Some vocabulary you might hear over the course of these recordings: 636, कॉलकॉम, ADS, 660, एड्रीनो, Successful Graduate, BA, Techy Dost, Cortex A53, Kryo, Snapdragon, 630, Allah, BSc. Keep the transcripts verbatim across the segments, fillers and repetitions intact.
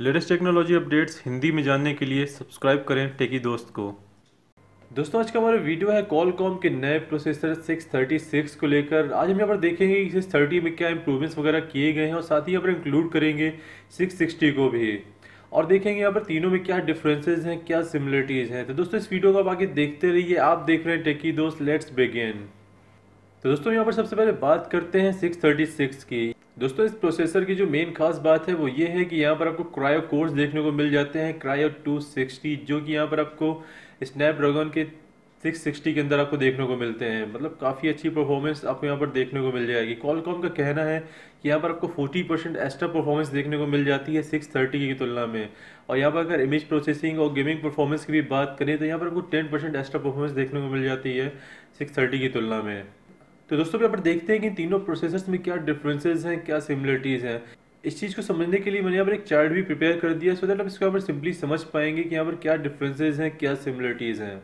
Latest technology updates Hindi में जानने के लिए सब्सक्राइब करें टेकी दोस्त को। दोस्तों आज का हमारा वीडियो है कॉलकॉम के नए प्रोसेसर सिक्स थर्टी सिक्स को लेकर। आज हम यहाँ पर देखेंगे कि सिक्स थर्टी में क्या इंप्रूवमेंट्स वगैरह किए गए हैं और साथ ही यहाँ पर इंक्लूड करेंगे सिक्स सिक्सटी को भी और देखेंगे यहाँ पर तीनों में क्या डिफरेंसेस हैं, क्या सिमिलरिटीज़ हैं। तो दोस्तों इस वीडियो को आप आगे देखते रहिए। आप देख रहे हैं टेकी दोस्त, लेट्स बिगिन। तो दोस्तों यहाँ पर सबसे पहले बात करते हैं सिक्स थर्टी सिक्स की। दोस्तों इस प्रोसेसर की जो मेन खास बात है वो ये है कि यहाँ पर आपको क्रायो कोर्स देखने को मिल जाते हैं, क्रायो टू सिक्सटी, जो कि यहाँ पर आपको स्नैपड्रैगन के सिक्स सिक्सटी के अंदर आपको देखने को मिलते हैं। मतलब काफ़ी अच्छी परफॉर्मेंस आपको यहाँ पर देखने को मिल जाएगी। कॉलकॉम का कहना है कि यहाँ पर आपको फोर्टी परसेंट एक्स्ट्रा परफॉर्मेंस देखने को मिल जाती है सिक्स थर्टी की तुलना में। और यहाँ पर अगर इमेज प्रोसेसिंग और गेमिंग परफॉर्मेंस की भी बात करें तो यहाँ पर आपको टेन परसेंट एक्स्ट्रा परफॉर्मेंस देखने को मिल जाती है सिक्स थर्टी की तुलना में। तो दोस्तों यहाँ पर देखते हैं कि तीनों प्रोसेसर्स में क्या डिफरेंसेस हैं, क्या सिमिलरिटीज़ हैं। इस चीज़ को समझने के लिए मैंने यहाँ पर एक चार्ट भी प्रिपेयर कर दिया सो दैट आप इसको यहाँ पर सिंपली समझ पाएंगे कि यहाँ पर क्या डिफरेंसेस हैं, क्या सिमिलरिटीज़ हैं।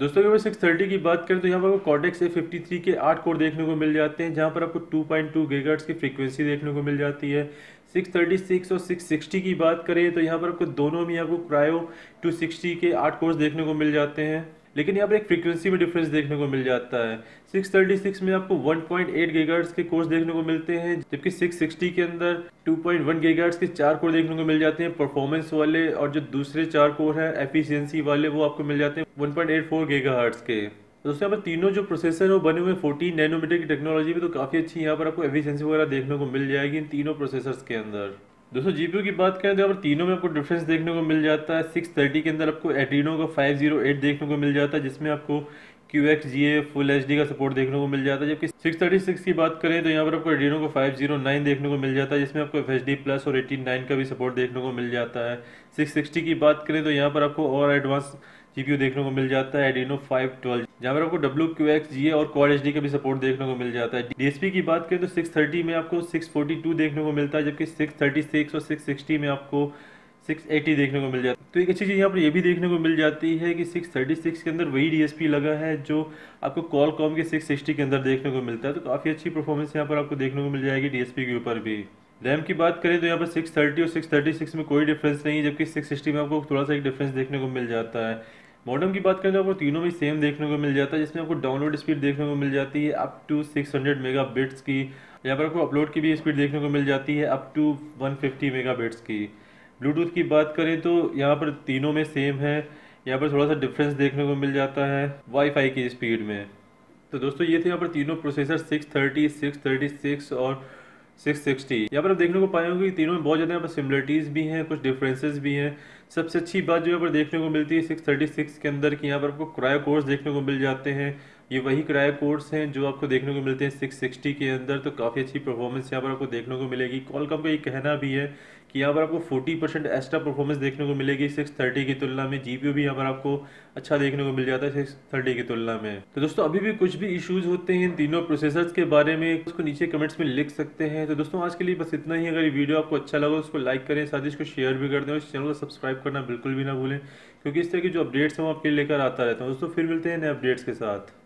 दोस्तों अगर सिक्स थर्टी की बात करें तो यहाँ पर आपको कॉर्टेक्स ए फिफ्टी थ्री के आठ कोर देखने को मिल जाते हैं, जहाँ पर आपको टू पॉइंट टू गीगाहर्ट्ज़ की फ्रीक्वेंसी देखने को मिल जाती है। सिक्स थर्टी सिक्स और सिक्स सिक्सटी की बात करें तो यहाँ पर आपको दोनों में आपको क्रायो टू सिक्सटी के आठ कोर्स देखने को मिल जाते हैं, लेकिन यहाँ पर एक फ्रीक्वेंसी में डिफरेंस देखने को मिल जाता है। सिक्स थर्टी सिक्स में आपको वन पॉइंट एट गीगाहर्ट्ज़ के कोर्स देखने को मिलते हैं, जबकि सिक्स सिक्सटी के अंदर टू पॉइंट वन गीगाहर्ट्ज़ के चार कोर देखने को मिल जाते हैं, परफॉर्मेंस वाले। और जो दूसरे चार कोर हैं एफिशिएंसी वाले वो आपको मिल जाते हैं one point eight four gigahertz के। दोस्तों यहाँ पर तीनों जो प्रोसेसर वो बने हुए फोर्टीन नैनोमीटर की टेक्नोलॉजी में, तो काफ़ी अच्छी यहाँ पर आपको एफिशिएंसी वगैरह देखने को मिल जाएगी इन तीनों प्रोसेसर्स के अंदर। दोस्तों जीपीयू की बात करें तो यहाँ पर तीनों में आपको डिफरेंस देखने को मिल जाता है। सिक्स थर्टी के अंदर आपको एड्रीनो का फाइव ज़ीरो एट देखने को मिल जाता है, जिसमें आपको Q X G A full H D का सपोर्ट देखने को मिल जाता है। जबकि सिक्स थर्टी सिक्स की बात करें तो यहाँ पर आपको एड्रीनो का फाइव ज़ीरो नाइन देखने को मिल जाता है, जिसमें आपको एफ एच डी प्लस और एटी नाइन का भी सपोर्ट देखने को मिल जाता है। सिक्स सिक्सटी की बात करें तो यहाँ पर आपको और एडवांस जीपीयू देखने को मिल जाता है, एड्रीनो फाइव ट्वेल्व, जहाँ पर आपको W Q X G A और क्वाड एच डी का भी सपोर्ट देखने को मिल जाता है। डी एस पी की बात करें तो सिक्स थर्टी में आपको सिक्स फोर्टी टू देखने को मिलता है, जबकि सिक्स थर्टी सिक्स और सिक्स सिक्सटी में आपको सिक्स एटी देखने को मिल जाता है। तो एक अच्छी चीज़ यहाँ पर ये भी देखने को मिल जाती है कि सिक्स थर्टी सिक्स के अंदर वही डी एस पी लगा है जो आपको कॉलकॉम के सिक्स सिक्सटी के अंदर देखने को मिलता है। तो काफ़ी अच्छी परफॉर्मेंस यहाँ पर आपको देखने को मिल जाएगी डी एस पी के ऊपर भी। रैम की बात करें तो यहाँ पर सिक्स थर्टी और सिक्स थर्टी सिक्स में कोई डिफरेंस नहीं, जबकि सिक्स सिक्सटी में आपको थोड़ा सा एक डिफरेंस देखने को मिल जाता है। मॉडम की बात करें तो आपको तीनों में सेम देखने को मिल जाता है, जिसमें आपको डाउनलोड स्पीड देखने को मिल जाती है up to six hundred megabits की। यहाँ पर आपको अपलोड की भी स्पीड देखने को मिल जाती है up to one fifty megabits की। ब्लूटूथ की बात करें तो यहाँ पर तीनों में सेम है, यहाँ पर थोड़ा सा डिफरेंस देखने को मिल जाता है वाईफाई की स्पीड में। तो दोस्तों ये थे यहाँ पर तीनों processor six thirty, six thirty six और सिक्स सिक्सटी। यहाँ पर आप देखने को पाएंगे कि तीनों में बहुत ज़्यादा यहाँ पर सिमिलरिटीज़ भी हैं, कुछ डिफरेंसेस भी हैं। सबसे अच्छी बात जो यहाँ पर देखने को मिलती है सिक्स थर्टी सिक्स के अंदर कि यहाँ पर आपको क्रायो कोर्स देखने को मिल जाते हैं। ये वही क्रायो कोर्स हैं जो आपको देखने को मिलते हैं सिक्स सिक्सटी के अंदर। तो काफ़ी अच्छी परफॉर्मेंस यहाँ पर आपको देखने को मिलेगी। कॉलकॉम का ये कहना भी है कि यहाँ पर आपको फोर्टी परसेंट एक्स्ट्रा परफॉर्मेंस देखने को मिलेगी सिक्स थर्टी की तुलना में। जीपीयू भी यहाँ पर आपको अच्छा देखने को मिल जाता है सिक्स थर्टी की तुलना में। तो दोस्तों अभी भी कुछ भी इश्यूज होते हैं इन तीनों प्रोसेसर्स के बारे में, उसको नीचे कमेंट्स में लिख सकते हैं। तो दोस्तों आज के लिए बस इतना ही। अगर ये वीडियो आपको अच्छा लगा उसको लाइक करें, साथ ही इसको शेयर भी कर दें और इस चैनल को सब्सक्राइब करना बिल्कुल भी ना भूलें, क्योंकि इस तरह की जो अपडेट्स हैं वो आपके लेकर आता रहता हूँ। दोस्तों फिर मिलते हैं नए अपडेट्स के साथ।